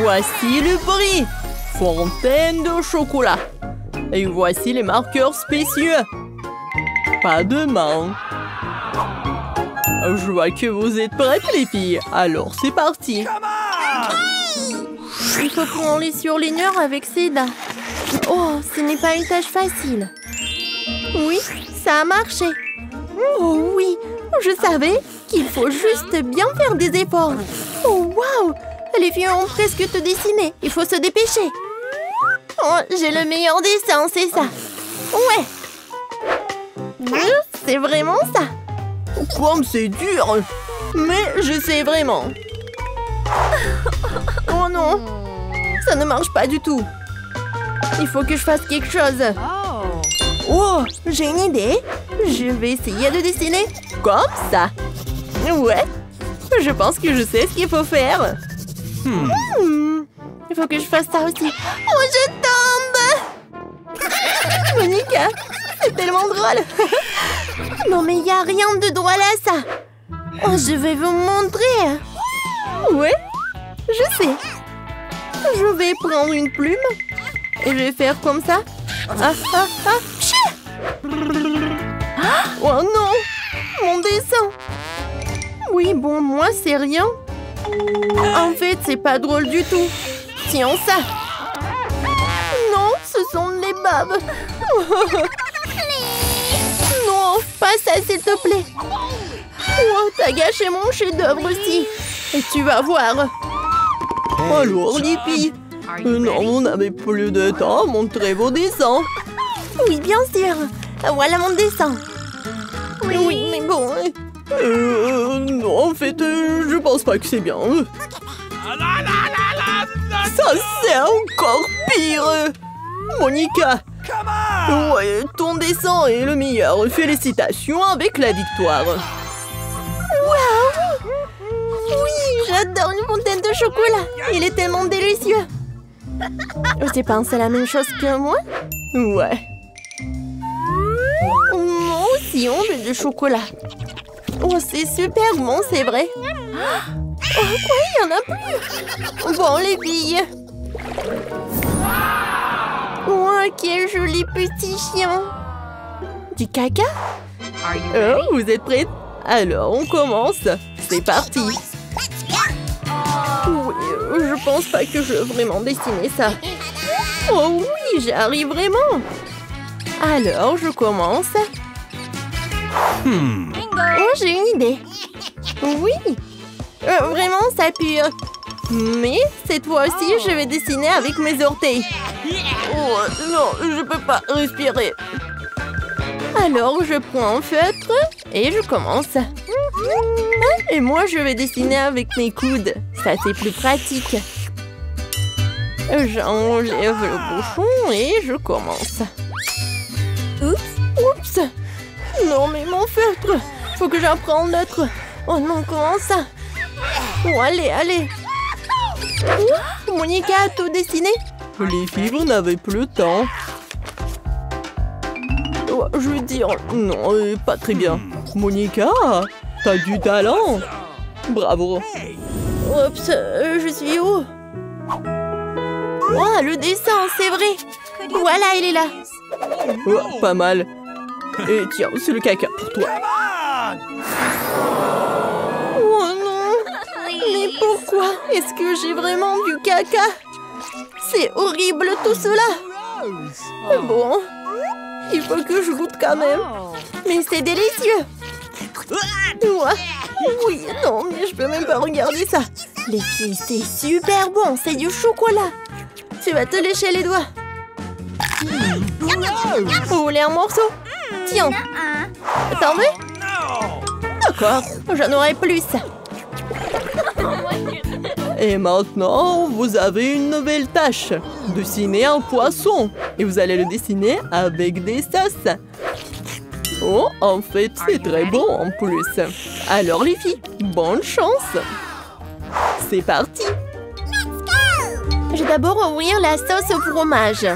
Voici le bruit. Fontaine de chocolat. Et voici les marqueurs spécieux. Pas de main. Je vois que vous êtes prêtes, les filles. Alors, c'est parti. Il faut prendre les surligneurs avec Céda. Oh, ce n'est pas une tâche facile. Oui, ça a marché. Oh oui, je savais qu'il faut juste bien faire des efforts. Oh, waouh! Les filles ont presque tout dessiné. Il faut se dépêcher. Oh, j'ai le meilleur dessin, c'est ça. Ouais. C'est vraiment ça. Comme c'est dur. Mais j'essaie vraiment. Oh non. Ça ne marche pas du tout. Il faut que je fasse quelque chose. Oh, j'ai une idée. Je vais essayer de dessiner comme ça. Ouais. Je pense que je sais ce qu'il faut faire. Il faut que je fasse ça aussi. Oh, je tombe. Monica, c'est tellement drôle. Non, mais il n'y a rien de drôle à ça. Oh, je vais vous montrer. Ouais, je sais. Je vais prendre une plume et je vais faire comme ça. Ah, ah, ah. Oh non, mon dessin. Oui, bon, moi, c'est rien. En fait, c'est pas drôle du tout. Tiens ça. Non, ce sont les babes. Non, pas ça, s'il te plaît. Oh, t'as gâché mon chef-d'œuvre aussi. Et tu vas voir. Alors, Lippy. Non, on n'avait plus de temps. Montrez vos dessins. Oui, bien sûr. Voilà mon dessin. Oui, mais bon... non, en fait, je pense pas que c'est bien. Ça, c'est encore pire. Monica, ouais, ton dessin est le meilleur. Félicitations avec la victoire. Waouh! Oui, j'adore une fontaine de chocolat. Il est tellement délicieux. Tu penses à la même chose que moi? Ouais. Moi aussi, on veut du chocolat. Oh, c'est super bon, c'est vrai. Oh, quoi, il n'y en a plus. Bon, les billes. Oh, quel joli petit chien. Du caca? Oh, vous êtes prêtes? Alors, on commence. C'est parti. Oui, je pense pas que je veux vraiment dessiner ça. Oh oui, j'arrive vraiment. Alors, je commence. Oh, j'ai une idée. Oui, vraiment, ça pue. Mais cette fois-ci, je vais dessiner avec mes orteils. Oh, non, je peux pas respirer. Alors, je prends un feutre et je commence. Et moi, je vais dessiner avec mes coudes. Ça, c'est plus pratique. J'enlève le bouchon et je commence. Oups. Non, mais mon feutre. Faut que j'en prenne un autre. Oh non, comment ça? Oh, allez, allez. Oh, Monica a tout dessiné. Les filles, vous n'avez plus le temps. Oh, je veux dire, non, pas très bien. Monica, t'as du talent. Bravo. Oups, je suis où? Oh, le dessin, c'est vrai. Voilà, il est là. Oh, pas mal. Et tiens, c'est le caca pour toi. Oh non! Mais pourquoi est-ce que j'ai vraiment du caca? C'est horrible tout cela! Bon, il faut que je goûte quand même. Mais c'est délicieux! Oui, non, mais je peux même pas regarder ça. Les filles, c'est super bon, c'est du chocolat. Tu vas te lécher les doigts. Vous voulez un morceau? Tiens. T'en veux? D'accord, j'en aurai plus. Et maintenant, vous avez une nouvelle tâche. Dessiner un poisson. Et vous allez le dessiner avec des sas. Oh, en fait, c'est très bon en plus. Alors les filles, bonne chance. C'est parti. Je vais d'abord ouvrir la sauce au fromage.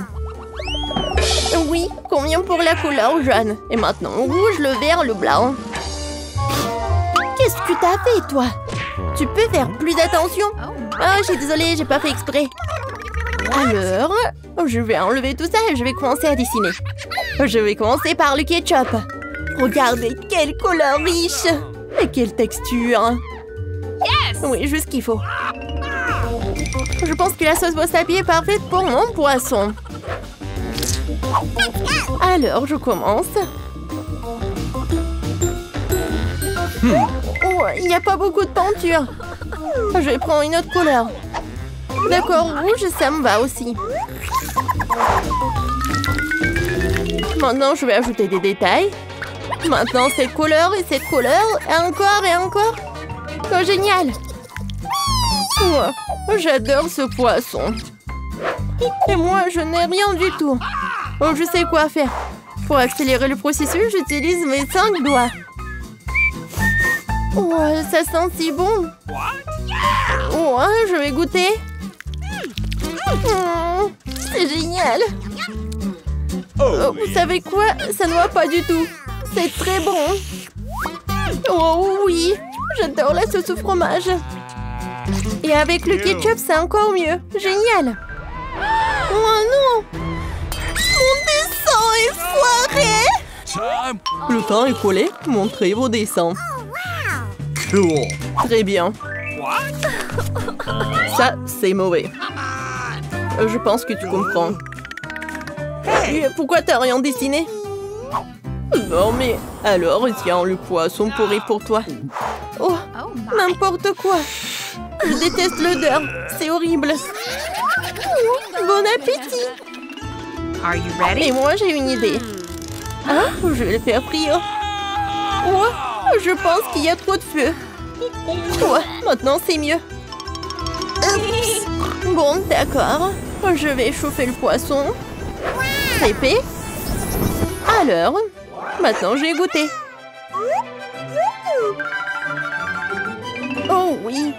Oui, combien pour la couleur jaune? Et maintenant, rouge, le vert, le blanc. Qu'est-ce que t'as fait, toi? Tu peux faire plus attention? Oh, je suis désolée, j'ai pas fait exprès. Alors, je vais enlever tout ça et je vais commencer à dessiner. Je vais commencer par le ketchup. Regardez, quelle couleur riche! Et quelle texture! Oui, juste ce qu'il faut. Je pense que la sauce wasabi est parfaite pour mon poisson. Alors, je commence. Oh, il n'y a pas beaucoup de peinture. Je prends une autre couleur. D'accord, rouge, ça me va aussi. Maintenant, je vais ajouter des détails. Maintenant, cette couleur, et encore. Oh, génial! Oh, j'adore ce poisson. Et moi, je n'ai rien du tout. Oh, je sais quoi faire. Pour accélérer le processus, j'utilise mes 5 doigts. Oh, ça sent si bon. Oh, je vais goûter. Oh, c'est génial. Oh, vous savez quoi? Ça ne va pas du tout. C'est très bon. Oh oui, j'adore la sauce au fromage. Et avec le ketchup, c'est encore mieux. Génial. Oh non! Mon dessin est foiré! Le pain est collé. Montrez vos dessins. Cool. Très bien. Ça, c'est mauvais. Je pense que tu comprends. Et pourquoi t'as rien dessiné? Non mais, alors, tiens, le poisson pourri pour toi. Oh, n'importe quoi. Je déteste l'odeur, c'est horrible. Bon appétit. Et moi, j'ai une idée. Hein? Je vais le faire prier. Oh, je pense qu'il y a trop de feu. Oh, maintenant, c'est mieux. Bon, d'accord. Je vais chauffer le poisson. C'est épais. Alors, maintenant j'ai goûté. Oh oui,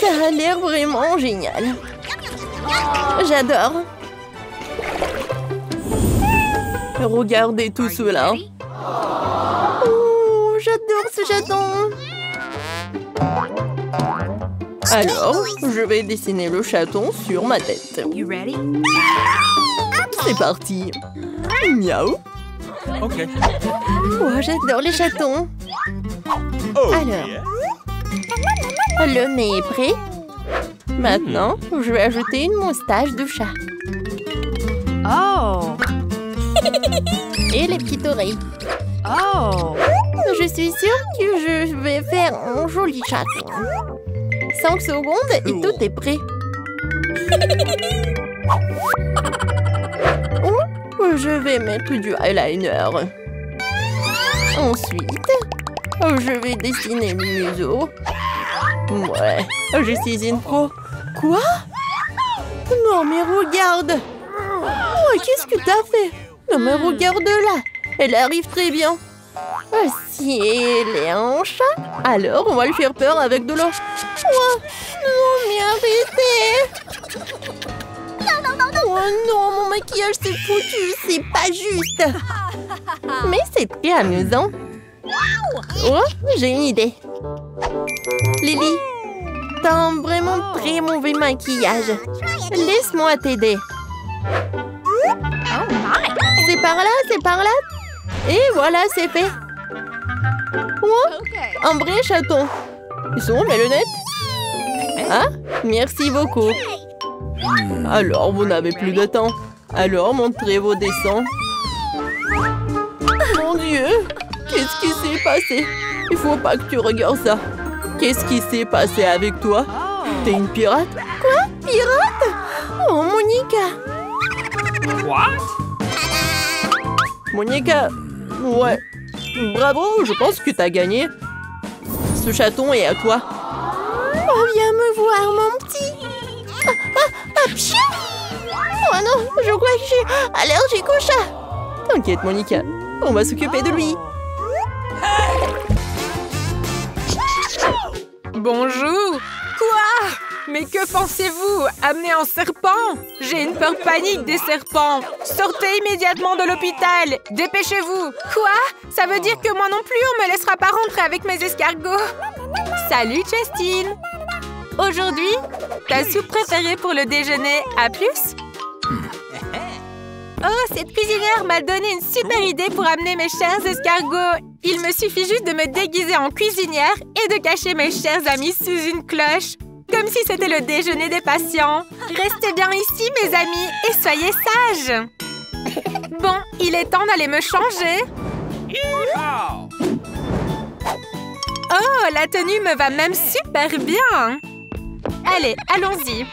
ça a l'air vraiment génial. J'adore. Regardez tout cela. Oh, j'adore ce chaton. Alors, je vais dessiner le chaton sur ma tête. C'est parti. Miaou. Ok. Oh, j'adore les chatons. Oh, alors, le nez est prêt. Maintenant, je vais ajouter une moustache de chat. Oh. Et les petites oreilles. Oh. Je suis sûre que je vais faire un joli chaton. 5 secondes et tout est prêt. Je vais mettre du eyeliner. Ensuite, je vais dessiner mes museaux. Ouais, je suis une pro. Quoi? Non, mais regarde. Oh, qu'est-ce que t'as fait? Non, mais regarde là. Elle arrive très bien. Si elle est un chat, alors on va lui faire peur avec de l'eau. Oh, non, mais arrêtez! Oh non, mon maquillage c'est foutu, c'est pas juste. Mais c'est très amusant. Oh, j'ai une idée. Lily, t'as un vraiment très mauvais maquillage. Laisse-moi t'aider. C'est par là, c'est par là. Et voilà, c'est fait. Oh, un vrai chaton. Ils ont mes lunettes. Ah, merci beaucoup. Alors, vous n'avez plus de temps. Alors, montrez vos dessins. Mon Dieu! Qu'est-ce qui s'est passé? Il faut pas que tu regardes ça. Qu'est-ce qui s'est passé avec toi? T'es une pirate? Quoi? Pirate? Oh, Monica! What? Monica, ouais. Bravo, je pense que t'as gagné. Ce chaton est à toi. Oh, viens me voir, mon petit. Oh non, je crois que j'ai allergique au chat. T'inquiète, Monica, on va s'occuper de lui. Bonjour. Quoi? Mais que pensez-vous? Amener un serpent? J'ai une peur panique des serpents. Sortez immédiatement de l'hôpital. Dépêchez-vous. Quoi? Ça veut dire que moi non plus, on me laissera pas rentrer avec mes escargots. Salut, Justine. Aujourd'hui, Ta soupe préférée pour le déjeuner, à plus! Oh, cette cuisinière m'a donné une super idée pour amener mes chers escargots! Il me suffit juste de me déguiser en cuisinière et de cacher mes chers amis sous une cloche! Comme si c'était le déjeuner des patients! Restez bien ici, mes amis, et soyez sages! Bon, il est temps d'aller me changer! Oh, la tenue me va même super bien! Allez, allons-y!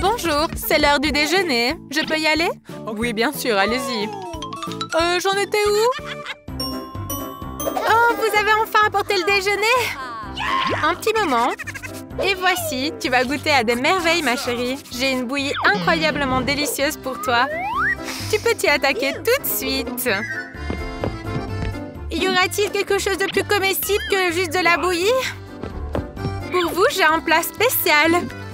Bonjour, c'est l'heure du déjeuner. Je peux y aller? Oui, bien sûr, allez-y. J'en étais où? Oh, vous avez enfin apporté le déjeuner? Un petit moment. Et voici, tu vas goûter à des merveilles, ma chérie. J'ai une bouillie incroyablement délicieuse pour toi. Tu peux t'y attaquer tout de suite. Y aura-t-il quelque chose de plus comestible que juste de la bouillie? Pour vous, j'ai un plat spécial.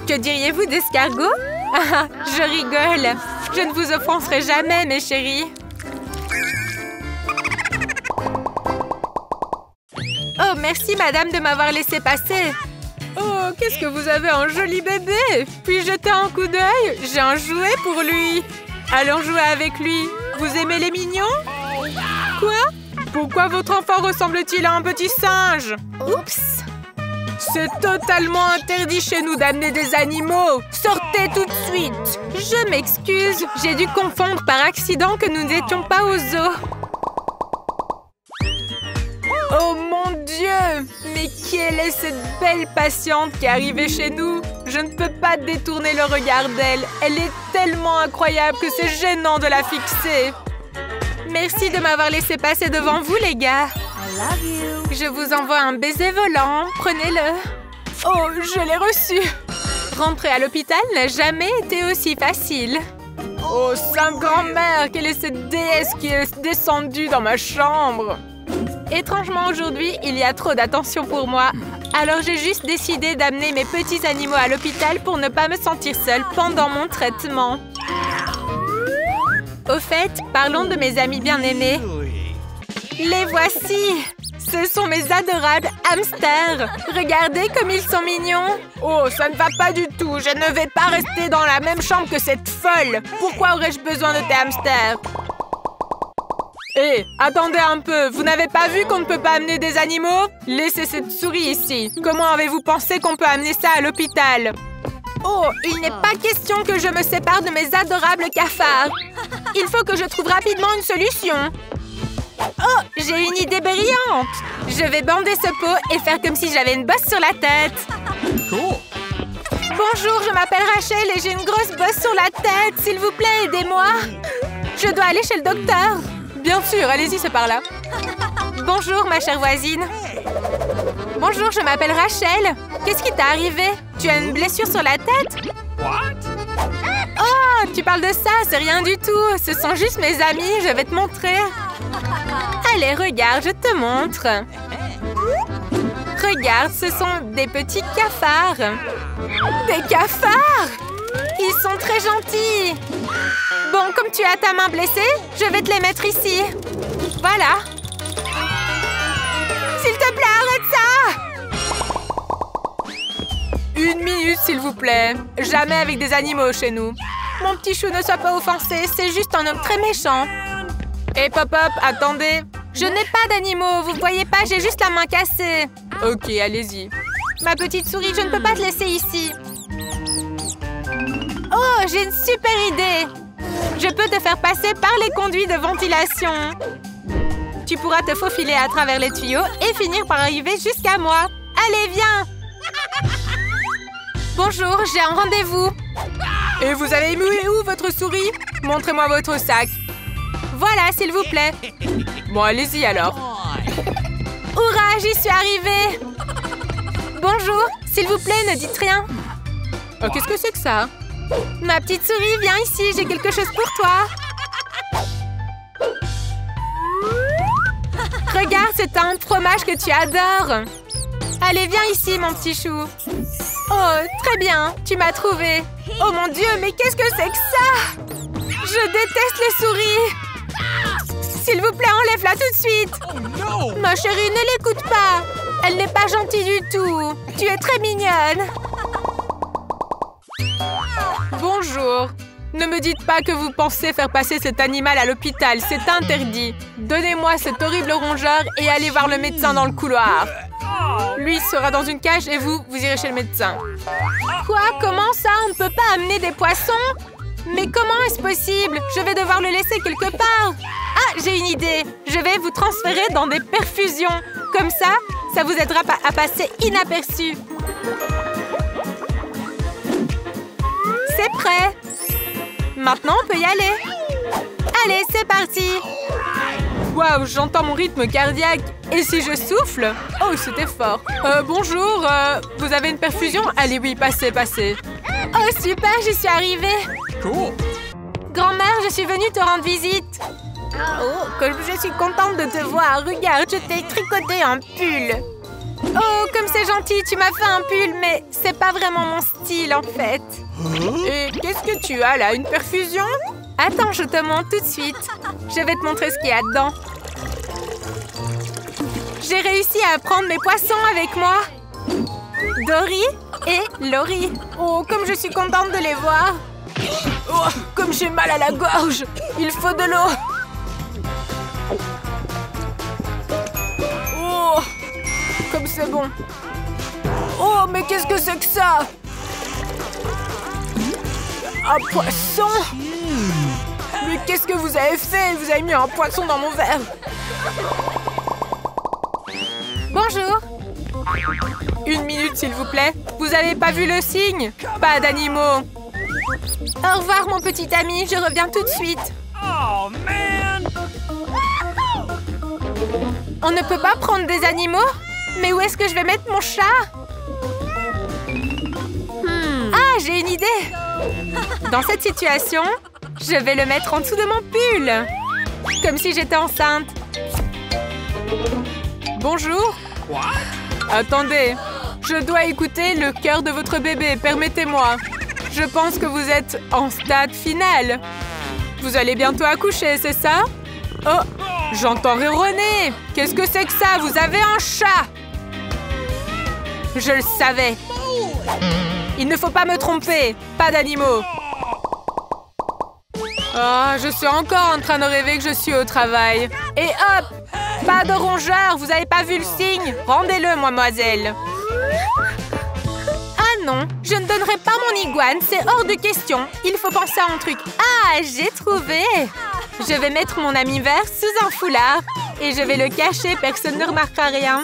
Que diriez-vous d'escargot? Ah, je rigole. Je ne vous offenserai jamais, mes chéris. Oh, merci, madame, de m'avoir laissé passer. Oh, qu'est-ce que vous avez, un joli bébé! Puis jeter un coup d'œil? J'ai un jouet pour lui. Allons jouer avec lui. Vous aimez les mignons? Quoi? Pourquoi votre enfant ressemble-t-il à un petit singe? Oups! C'est totalement interdit chez nous d'amener des animaux! Sortez tout de suite! Je m'excuse, j'ai dû confondre par accident que nous n'étions pas au zoo. Oh mon Dieu! Mais quelle est cette belle patiente qui est arrivée chez nous? Je ne peux pas détourner le regard d'elle. Elle est tellement incroyable que c'est gênant de la fixer. Merci de m'avoir laissé passer devant vous, les gars. Je vous envoie un baiser volant, prenez-le. Oh, je l'ai reçu. Rentrer à l'hôpital n'a jamais été aussi facile. Oh, sainte grand-mère, quelle est cette déesse qui est descendue dans ma chambre? Étrangement, aujourd'hui, il y a trop d'attention pour moi. Alors j'ai juste décidé d'amener mes petits animaux à l'hôpital pour ne pas me sentir seule pendant mon traitement. Au fait, parlons de mes amis bien-aimés. Les voici! Ce sont mes adorables hamsters! Regardez comme ils sont mignons! Oh, ça ne va pas du tout! Je ne vais pas rester dans la même chambre que cette folle! Pourquoi aurais-je besoin de tes hamsters? Hé, attendez un peu! Vous n'avez pas vu qu'on ne peut pas amener des animaux? Laissez cette souris ici! Comment avez-vous pensé qu'on peut amener ça à l'hôpital? Oh, il n'est pas question que je me sépare de mes adorables cafards! Il faut que je trouve rapidement une solution! Oh, j'ai une idée brillante! Je vais bander ce pot et faire comme si j'avais une bosse sur la tête. Cool. Bonjour, je m'appelle Rachel et j'ai une grosse bosse sur la tête. S'il vous plaît, aidez-moi. Je dois aller chez le docteur. Bien sûr, allez-y, c'est par là. Bonjour, ma chère voisine. Bonjour, je m'appelle Rachel. Qu'est-ce qui t'est arrivé? Tu as une blessure sur la tête? Oh, tu parles de ça, c'est rien du tout. Ce sont juste mes amis, je vais te montrer. Allez, regarde, je te montre. Regarde, ce sont des petits cafards. Des cafards? Ils sont très gentils. Bon, comme tu as ta main blessée, je vais te les mettre ici. Voilà. S'il te plaît, arrête ça! 1 minute, s'il vous plaît. Jamais avec des animaux chez nous. Mon petit chou, ne sois pas offensé, c'est juste un homme très méchant. Hé, pop-up, attendez! Je n'ai pas d'animaux, vous voyez pas, j'ai juste la main cassée. Ok, allez-y. Ma petite souris, je ne peux pas te laisser ici. Oh, j'ai une super idée! Je peux te faire passer par les conduits de ventilation. Tu pourras te faufiler à travers les tuyaux et finir par arriver jusqu'à moi. Allez, viens! Bonjour, j'ai un rendez-vous. Et vous avez mis où, votre souris? Montrez-moi votre sac. Voilà, s'il vous plaît. Bon, allez-y alors. Hurrah, j'y suis arrivée. Bonjour, s'il vous plaît, ne dites rien. Oh, qu'est-ce que c'est que ça? Ma petite souris, viens ici, j'ai quelque chose pour toi. Regarde, c'est un fromage que tu adores. Allez, viens ici, mon petit chou. Oh, très bien, tu m'as trouvé. Oh mon Dieu, mais qu'est-ce que c'est que ça? Je déteste les souris. S'il vous plaît, enlève-la tout de suite. Oh, no. Ma chérie, ne l'écoute pas. Elle n'est pas gentille du tout. Tu es très mignonne. Ne me dites pas que vous pensez faire passer cet animal à l'hôpital, c'est interdit. Donnez-moi cet horrible rongeur et allez voir le médecin dans le couloir. Lui sera dans une cage et vous, vous irez chez le médecin. Quoi? Comment ça? On ne peut pas amener des poissons? Mais comment est-ce possible? Je vais devoir le laisser quelque part. Ah, j'ai une idée. Je vais vous transférer dans des perfusions. Comme ça, ça vous aidera à passer inaperçu. C'est prêt. Maintenant, on peut y aller. Allez, c'est parti. Waouh, j'entends mon rythme cardiaque. Et si je souffle? Oh, c'était fort. Bonjour, vous avez une perfusion? Allez, oui, passez, passez. Oh, super, j'y suis arrivée. Cool. Grand-mère, je suis venue te rendre visite. Oh, comme je suis contente de te voir. Regarde, je t'ai tricoté un pull. Oh, comme c'est gentil, tu m'as fait un pull, mais c'est pas vraiment mon style, en fait. Et qu'est-ce que tu as, là? Une perfusion? Attends, je te montre tout de suite. Je vais te montrer ce qu'il y a dedans. J'ai réussi à prendre mes poissons avec moi. Dory et Laurie. Oh, comme je suis contente de les voir. Oh, comme j'ai mal à la gorge. Il faut de l'eau. Oh, comme c'est bon. Oh, mais qu'est-ce que c'est que ça? Un poisson? Mais qu'est-ce que vous avez fait? Vous avez mis un poisson dans mon verre. Bonjour. Une minute, s'il vous plaît. Vous avez pas vu le signe? Pas d'animaux. Au revoir, mon petit ami. Je reviens tout de suite. Oh, man! On ne peut pas prendre des animaux? Mais où est-ce que je vais mettre mon chat? Ah, j'ai une idée. Dans cette situation, je vais le mettre en dessous de mon pull. Comme si j'étais enceinte. Bonjour. Attendez, je dois écouter le cœur de votre bébé, permettez-moi. Je pense que vous êtes en stade final. Vous allez bientôt accoucher, c'est ça? Oh, j'entends ronronner. Qu'est-ce que c'est que ça? Vous avez un chat? Je le savais. Il ne faut pas me tromper. Pas d'animaux. Oh, je suis encore en train de rêver que je suis au travail. Et hop! Pas de rongeur! Vous n'avez pas vu le signe? Rendez-le, mademoiselle. Ah non, je ne donnerai pas mon iguane, c'est hors de question. Il faut penser à un truc. Ah, j'ai trouvé! Je vais mettre mon ami vert sous un foulard et je vais le cacher, personne ne remarquera rien.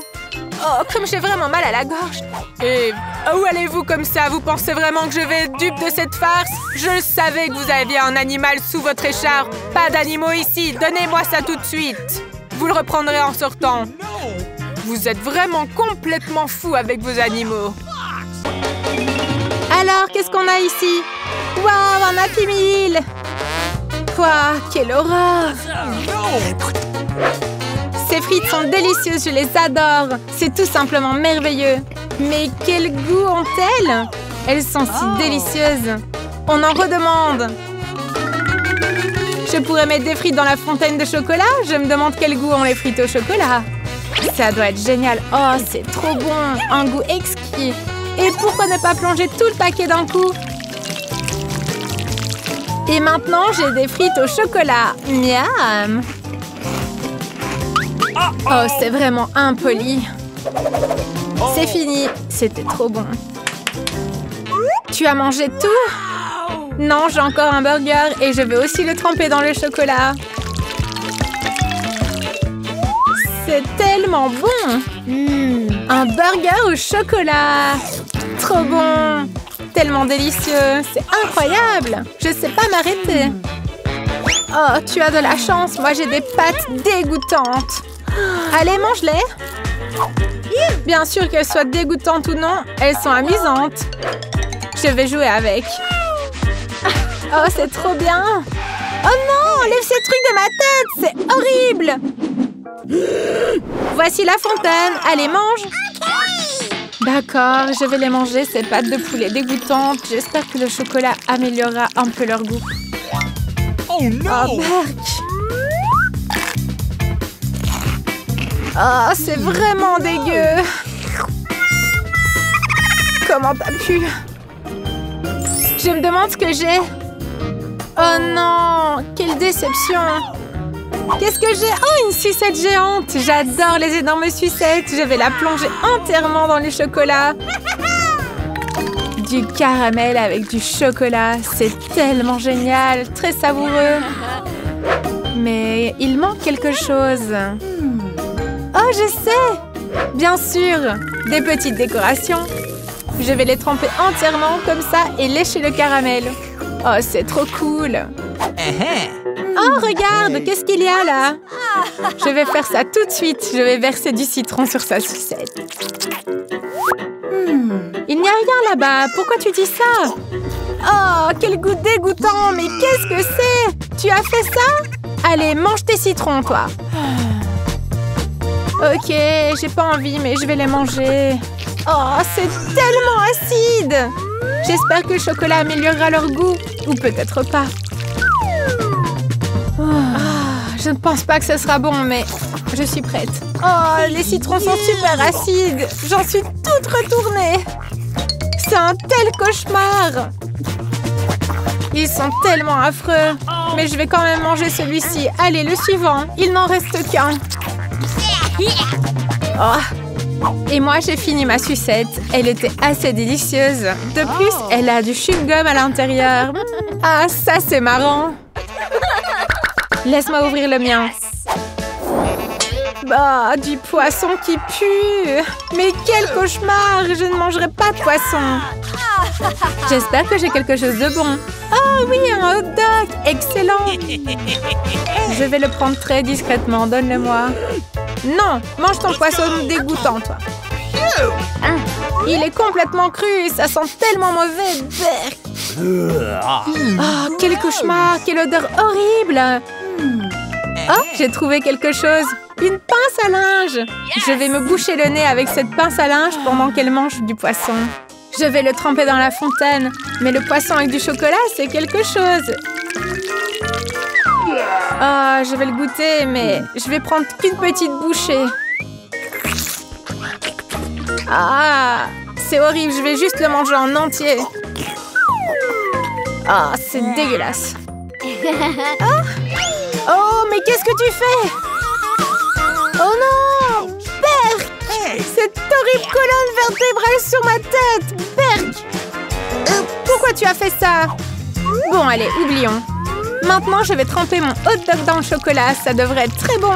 Oh, comme j'ai vraiment mal à la gorge. Et où allez-vous comme ça? Vous pensez vraiment que je vais être dupe de cette farce? Je savais que vous aviez un animal sous votre écharpe. Pas d'animaux ici, donnez-moi ça tout de suite. Vous le reprendrez en sortant. Vous êtes vraiment complètement fou avec vos animaux. Alors, qu'est-ce qu'on a ici? Waouh, un Happy Meal! Quoi? Quelle horreur! Ces frites sont délicieuses, je les adore. C'est tout simplement merveilleux. Mais quel goût ont-elles? Elles sont si délicieuses. On en redemande. Je pourrais mettre des frites dans la fontaine de chocolat. Je me demande quel goût ont les frites au chocolat. Ça doit être génial. Oh, c'est trop bon. Un goût exquis. Et pourquoi ne pas plonger tout le paquet d'un coup? Et maintenant, j'ai des frites au chocolat. Miam! Oh, c'est vraiment impoli. C'est fini. C'était trop bon. Tu as mangé tout? Non, j'ai encore un burger et je vais aussi le tremper dans le chocolat. C'est tellement bon. Un burger au chocolat. Trop bon. Tellement délicieux. C'est incroyable. Je sais pas m'arrêter. Oh, tu as de la chance. Moi, j'ai des pâtes dégoûtantes. Allez, mange-les. Bien sûr qu'elles soient dégoûtantes ou non, elles sont amusantes. Je vais jouer avec. Oh, c'est trop bien. Oh non, enlève ces trucs de ma tête, c'est horrible. Voici la fontaine. Allez, mange. D'accord, je vais les manger, ces pâtes de poulet dégoûtantes. J'espère que le chocolat améliorera un peu leur goût. Oh non! Oh, c'est vraiment dégueu. Comment t'as pu? Je me demande ce que j'ai. Oh non, quelle déception! Qu'est-ce que j'ai? Oh, une sucette géante! J'adore les énormes sucettes! Je vais la plonger entièrement dans le chocolat! Du caramel avec du chocolat, c'est tellement génial, très savoureux. Mais il manque quelque chose. Oh, je sais! Bien sûr, des petites décorations. Je vais les tremper entièrement comme ça et lécher le caramel. Oh, c'est trop cool! Oh, regarde, qu'est-ce qu'il y a là? Je vais faire ça tout de suite. Je vais verser du citron sur sa sucette. Il n'y a rien là-bas. Pourquoi tu dis ça? Oh, quel goût dégoûtant! Mais qu'est-ce que c'est? Tu as fait ça? Allez, mange tes citrons, toi. Ok, j'ai pas envie, mais je vais les manger. Oh, c'est tellement acide! J'espère que le chocolat améliorera leur goût. Ou peut-être pas. Oh, je ne pense pas que ce sera bon, mais je suis prête. Oh, les citrons sont super acides. J'en suis toute retournée. C'est un tel cauchemar. Ils sont tellement affreux. Mais je vais quand même manger celui-ci. Allez, le suivant. Il n'en reste qu'un. Oh. Et moi, j'ai fini ma sucette. Elle était assez délicieuse. De plus, elle a du chewing-gum à l'intérieur. Ah, ça, c'est marrant. Laisse-moi ouvrir le mien. Bah, du poisson qui pue. Mais quel cauchemar! Je ne mangerai pas de poisson. J'espère que j'ai quelque chose de bon. Oh oui, un hot dog! Excellent! Je vais le prendre très discrètement. Donne-le-moi. Non, mange ton poisson dégoûtant, toi. Il est complètement cru et ça sent tellement mauvais. Oh, quel cauchemar! Quelle odeur horrible! Oh, j'ai trouvé quelque chose. Une pince à linge. Je vais me boucher le nez avec cette pince à linge pendant qu'elle mange du poisson. Je vais le tremper dans la fontaine. Mais le poisson avec du chocolat, c'est quelque chose. Oh, je vais le goûter, mais je vais prendre qu'une petite bouchée. Ah, c'est horrible. Je vais juste le manger en entier. Ah, c'est dégueulasse. Oh, mais qu'est-ce que tu fais? Oh non! Berk! Cette horrible colonne vertébrale sur ma tête! Berk! Pourquoi tu as fait ça? Bon, allez, oublions. Maintenant, je vais tremper mon hot dog dans le chocolat. Ça devrait être très bon.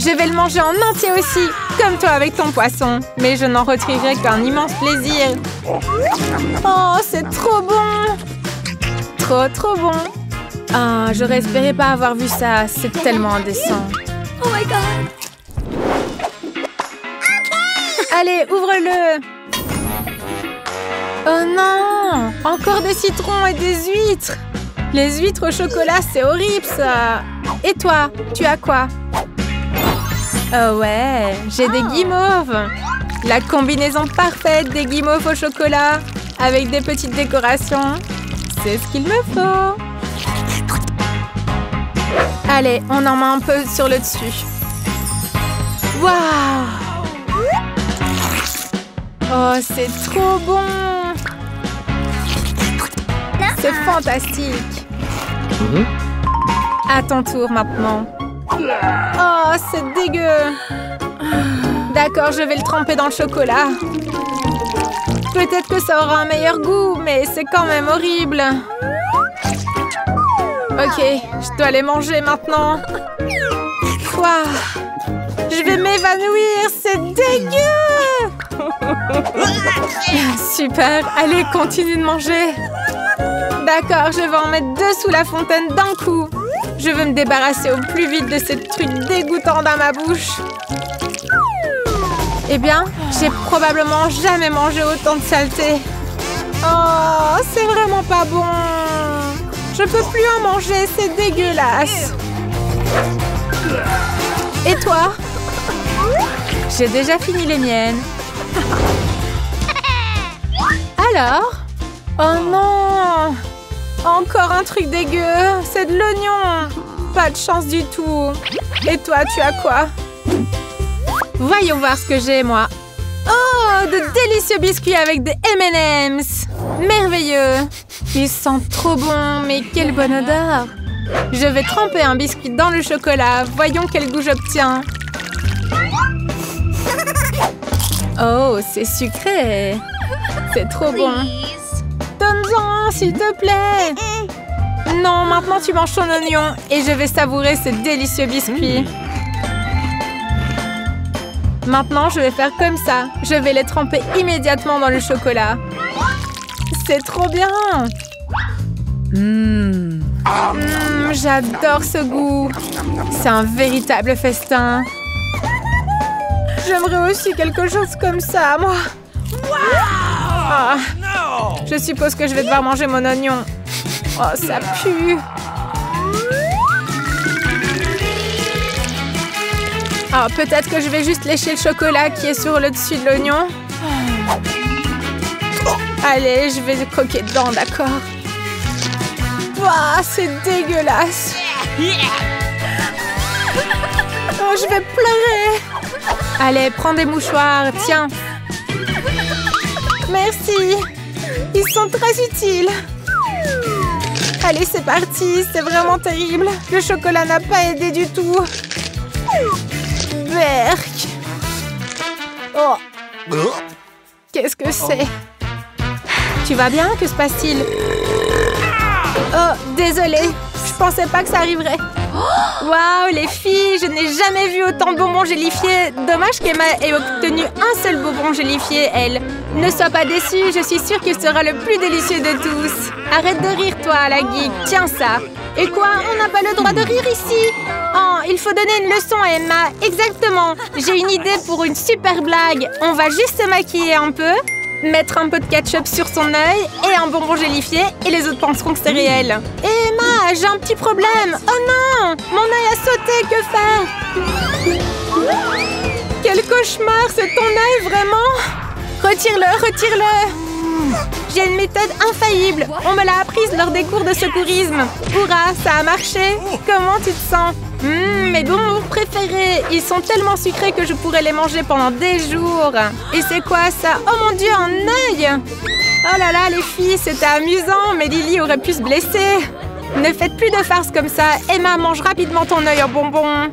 Je vais le manger en entier aussi, comme toi avec ton poisson. Mais je n'en retirerai qu'un immense plaisir. Oh, c'est trop bon! Trop, trop bon! Ah, j'aurais espéré pas avoir vu ça. C'est tellement indécent. Oh my god! Okay. Allez, ouvre-le! Oh non! Encore des citrons et des huîtres! Les huîtres au chocolat, c'est horrible ça! Et toi, tu as quoi? Oh ouais, j'ai des guimauves! La combinaison parfaite des guimauves au chocolat avec des petites décorations. C'est ce qu'il me faut! Allez, on en met un peu sur le dessus. Waouh! Oh, c'est trop bon! C'est fantastique! À ton tour maintenant. Oh, c'est dégueu! D'accord, je vais le tremper dans le chocolat. Peut-être que ça aura un meilleur goût, mais c'est quand même horrible. Ok, je dois les manger maintenant. Waouh, je vais m'évanouir, c'est dégueu. Super, allez, continue de manger. D'accord, je vais en mettre deux sous la fontaine d'un coup. Je veux me débarrasser au plus vite de ces trucs dégoûtants dans ma bouche. Eh bien, j'ai probablement jamais mangé autant de saleté. Oh, c'est vraiment pas bon. Je peux plus en manger, c'est dégueulasse. Et toi? J'ai déjà fini les miennes. Alors? Oh non! Encore un truc dégueu, c'est de l'oignon. Pas de chance du tout. Et toi, tu as quoi? Voyons voir ce que j'ai, moi. Oh, de délicieux biscuits avec des M&M's. Merveilleux! Il sent trop bon, mais quelle bonne odeur! Je vais tremper un biscuit dans le chocolat. Voyons quel goût j'obtiens. Oh, c'est sucré. C'est trop bon. Donne-en un, s'il te plaît. Non, maintenant tu manges ton oignon et je vais savourer ce délicieux biscuit. Maintenant, je vais faire comme ça. Je vais les tremper immédiatement dans le chocolat. C'est trop bien. J'adore ce goût. C'est un véritable festin. J'aimerais aussi quelque chose comme ça, moi. Oh, je suppose que je vais devoir manger mon oignon. Oh, ça pue. Oh, peut-être que je vais juste lécher le chocolat qui est sur le dessus de l'oignon. Allez, je vais croquer dedans, d'accord. Wow, c'est dégueulasse. Oh, je vais pleurer. Allez, prends des mouchoirs, tiens. Merci. Ils sont très utiles. Allez, c'est parti, c'est vraiment terrible. Le chocolat n'a pas aidé du tout. Berk. Oh. Qu'est-ce que c'est? Tu vas bien? Que se passe-t-il? Oh, désolée, je pensais pas que ça arriverait. Waouh, les filles, je n'ai jamais vu autant de bonbons gélifiés. Dommage qu'Emma ait obtenu un seul bonbon gélifié, elle. Ne sois pas déçue, je suis sûre qu'il sera le plus délicieux de tous. Arrête de rire, toi, la geek, tiens ça. Et quoi, on n'a pas le droit de rire ici? Oh, il faut donner une leçon à Emma, exactement. J'ai une idée pour une super blague. On va juste se maquiller un peu. Mettre un peu de ketchup sur son œil et un bonbon gélifié et les autres penseront que c'est réel. Et Emma, j'ai un petit problème. Oh non, mon œil a sauté, que faire? Quel cauchemar, c'est ton œil vraiment? Retire-le, retire-le. J'ai une méthode infaillible. On me l'a apprise lors des cours de secourisme. Hourra, ça a marché. Comment tu te sens? Mes bonbons préférés. Ils sont tellement sucrés que je pourrais les manger pendant des jours. Et c'est quoi ça? Oh mon Dieu, un œil! Oh là là, les filles, c'était amusant, mais Lily aurait pu se blesser. Ne faites plus de farce comme ça. Emma, mange rapidement ton œil en bonbon.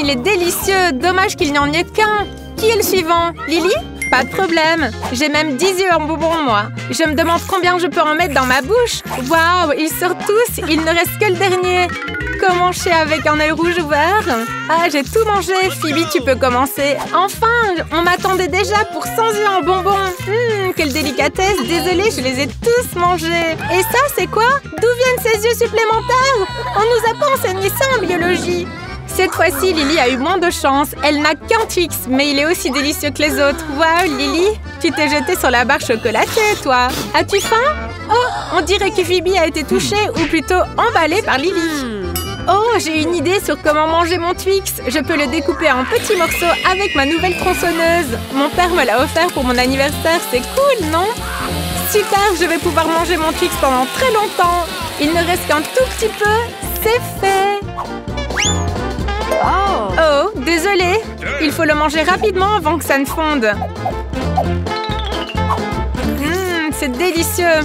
Il est délicieux. Dommage qu'il n'y en ait qu'un. Qui est le suivant? Lily? Pas de problème. J'ai même 10 yeux en bonbon, moi. Je me demande combien je peux en mettre dans ma bouche. Waouh, ils sortent tous. Il ne reste que le dernier. Commencer avec un œil rouge ouvert. Ah, j'ai tout mangé. Phoebe, tu peux commencer. Enfin, on m'attendait déjà pour 100 yeux en bonbon. Quelle délicatesse. Désolée, je les ai tous mangés. Et ça, c'est quoi? D'où viennent ces yeux supplémentaires? On nous a pas enseigné ça en biologie. Cette fois-ci, Lily a eu moins de chance. Elle n'a qu'un Twix, mais il est aussi délicieux que les autres. Waouh, Lily, tu t'es jetée sur la barre chocolatée, toi. As-tu faim? Oh, on dirait que Phoebe a été touchée, ou plutôt emballée par Lily. Oh, j'ai une idée sur comment manger mon Twix. Je peux le découper en petits morceaux avec ma nouvelle tronçonneuse. Mon père me l'a offert pour mon anniversaire. C'est cool, non? Super, je vais pouvoir manger mon Twix pendant très longtemps. Il ne reste qu'un tout petit peu. C'est fait. Oh, désolé. Il faut le manger rapidement avant que ça ne fonde. C'est délicieux.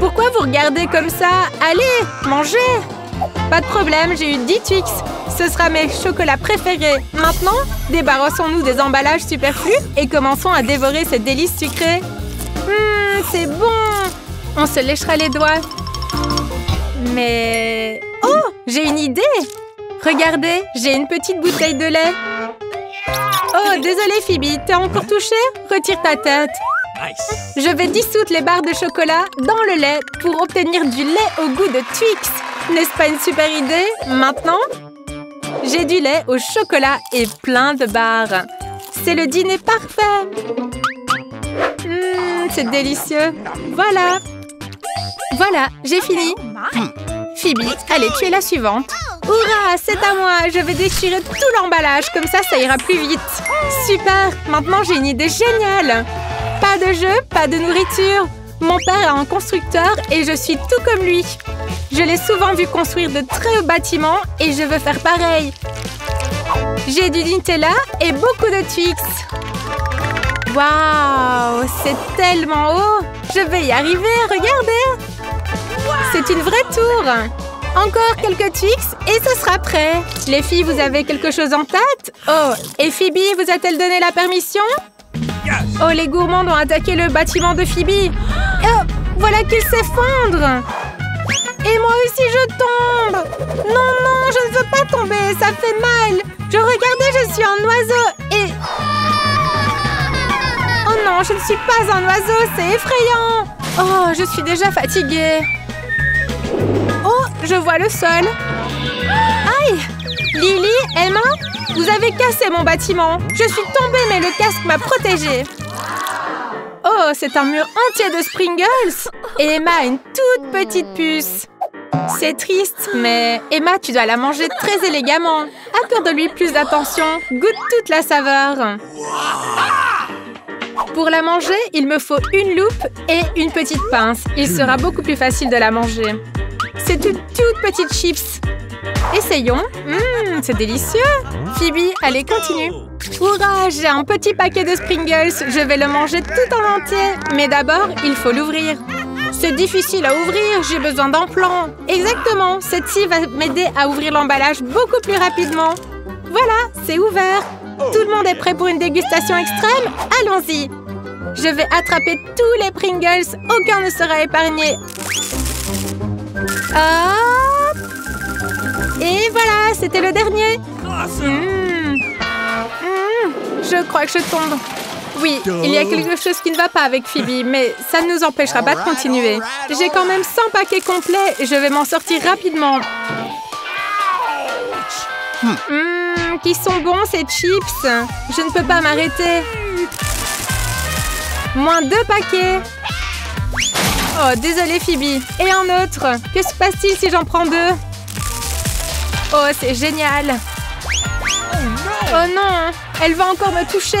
Pourquoi vous regardez comme ça? Allez, mangez! Pas de problème, j'ai eu 10 Twix. Ce sera mes chocolats préférés. Maintenant, débarrassons-nous des emballages superflus et commençons à dévorer cette délice sucrée. C'est bon! On se léchera les doigts. Mais... Oh, j'ai une idée! Regardez, j'ai une petite bouteille de lait. Oh, désolée Phoebe, t'es encore touchée? Retire ta tête. Je vais dissoudre les barres de chocolat dans le lait pour obtenir du lait au goût de Twix. N'est-ce pas une super idée? Maintenant, j'ai du lait au chocolat et plein de barres. C'est le dîner parfait. C'est délicieux. Voilà. Voilà, j'ai fini. Phoebe, allez, tu es la suivante. Hourra, c'est à moi. Je vais déchirer tout l'emballage, comme ça, ça ira plus vite. Super, maintenant j'ai une idée géniale. Pas de jeu, pas de nourriture. Mon père a un constructeur et je suis tout comme lui. Je l'ai souvent vu construire de très hauts bâtiments et je veux faire pareil. J'ai du Nutella et beaucoup de Twix. Waouh, c'est tellement haut. Je vais y arriver, regardez. C'est une vraie tour. Encore quelques Twix et ce sera prêt. Les filles, vous avez quelque chose en tête? Oh, et Phoebe vous a-t-elle donné la permission? Oh, les gourmands ont attaqué le bâtiment de Phoebe. Oh, voilà qu'il s'effondre. Et moi aussi, je tombe. Non, non, je ne veux pas tomber, ça fait mal. Je regardais, je suis un oiseau et... Oh non, je ne suis pas un oiseau, c'est effrayant. Oh, je suis déjà fatiguée. Oh, je vois le sol. Aïe! Lily, Emma, vous avez cassé mon bâtiment. Je suis tombée, mais le casque m'a protégée. Oh, c'est un mur entier de Springles. Et Emma a une toute petite puce. C'est triste, mais Emma, tu dois la manger très élégamment. Accorde-lui plus d'attention. Goûte toute la saveur. Pour la manger, il me faut une loupe et une petite pince. Il sera beaucoup plus facile de la manger. C'est une toute petite chips. Essayons. C'est délicieux. Phoebe, allez, continue. Hourra, j'ai un petit paquet de Springles. Je vais le manger tout en entier. Mais d'abord, il faut l'ouvrir. C'est difficile à ouvrir, j'ai besoin d'un plan. Exactement, cette scie va m'aider à ouvrir l'emballage beaucoup plus rapidement. Voilà, c'est ouvert. Tout le monde est prêt pour une dégustation extrême? Allons-y. Je vais attraper tous les Pringles. Aucun ne sera épargné. Hop! Et voilà, c'était le dernier. Je crois que je tombe. Oui, il y a quelque chose qui ne va pas avec Phoebe, mais ça ne nous empêchera pas de continuer. J'ai quand même 100 paquets complets. Je vais m'en sortir rapidement. Qui sont bons ces chips. Je ne peux pas m'arrêter. Moins 2 paquets. Oh, désolée Phoebe. Et un autre. Que se passe-t-il si j'en prends 2? Oh, c'est génial. Oh non, elle va encore me toucher.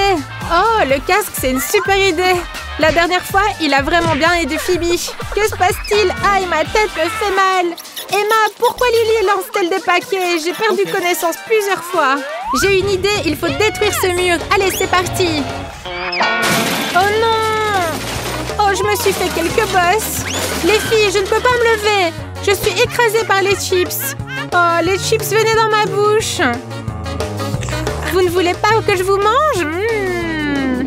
Oh, le casque, c'est une super idée. La dernière fois, il a vraiment bien aidé Phoebe. Que se passe-t-il? Aïe, ma tête me fait mal. Emma, pourquoi Lily lance-t-elle des paquets? J'ai perdu connaissance plusieurs fois. J'ai une idée, il faut détruire ce mur. Allez, c'est parti. Oh non. Oh, je me suis fait quelques bosses. Les filles, je ne peux pas me lever. Je suis écrasée par les chips. Oh, les chips venaient dans ma bouche. Vous ne voulez pas que je vous mange?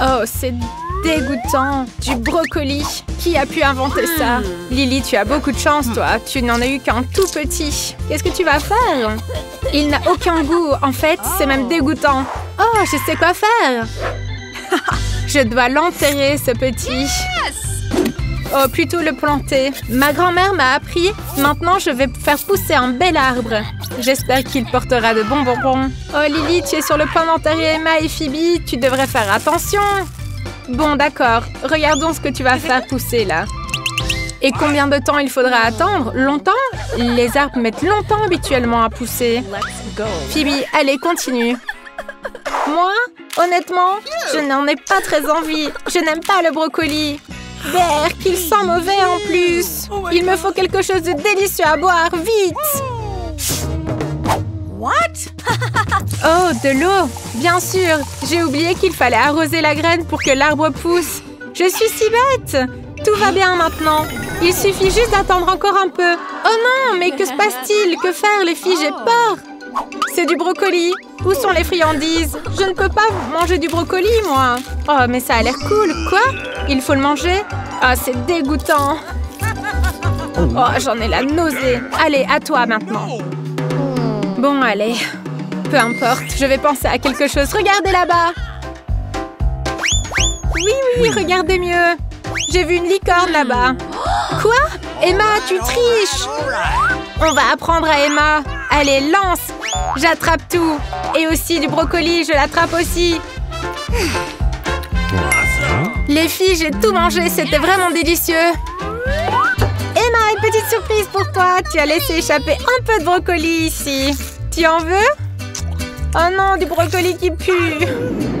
Oh, c'est dégoûtant. Du brocoli. Qui a pu inventer ça? Lily, tu as beaucoup de chance, toi. Tu n'en as eu qu'un tout petit. Qu'est-ce que tu vas faire? Il n'a aucun goût. En fait, c'est même dégoûtant. Oh, je sais quoi faire. Je dois l'enterrer, ce petit. Oh, plutôt le planter. Ma grand-mère m'a appris. Maintenant, je vais faire pousser un bel arbre. J'espère qu'il portera de bons bonbons. Oh, Lily, tu es sur le point d'enterrer Emma et Phoebe. Tu devrais faire attention. Bon, d'accord. Regardons ce que tu vas faire pousser, là. Et combien de temps il faudra attendre? Longtemps? Les arbres mettent longtemps habituellement à pousser. Phoebe, allez, continue. Moi, honnêtement, je n'en ai pas très envie. Je n'aime pas le brocoli. Berk, qu'il sent mauvais en plus. Il me faut quelque chose de délicieux à boire, vite. Oh, de l'eau. Bien sûr, j'ai oublié qu'il fallait arroser la graine pour que l'arbre pousse. Je suis si bête. Tout va bien maintenant. Il suffit juste d'attendre encore un peu. Oh non, mais que se passe-t-il? Que faire, les filles? J'ai peur. C'est du brocoli. Où sont les friandises? Je ne peux pas manger du brocoli, moi. Oh, mais ça a l'air cool. Quoi? Il faut le manger? Ah, c'est dégoûtant. Oh, j'en ai la nausée. Allez, à toi maintenant. Bon, allez. Peu importe, je vais penser à quelque chose. Regardez là-bas. Oui, oui, regardez mieux. J'ai vu une licorne là-bas. Quoi? Emma, tu triches. On va apprendre à Emma. Allez, lance. J'attrape tout. Et aussi du brocoli, je l'attrape aussi. Les filles, j'ai tout mangé. C'était vraiment délicieux. Emma, une petite surprise pour toi. Tu as laissé échapper un peu de brocoli ici. Tu en veux? Oh non, du brocoli qui pue.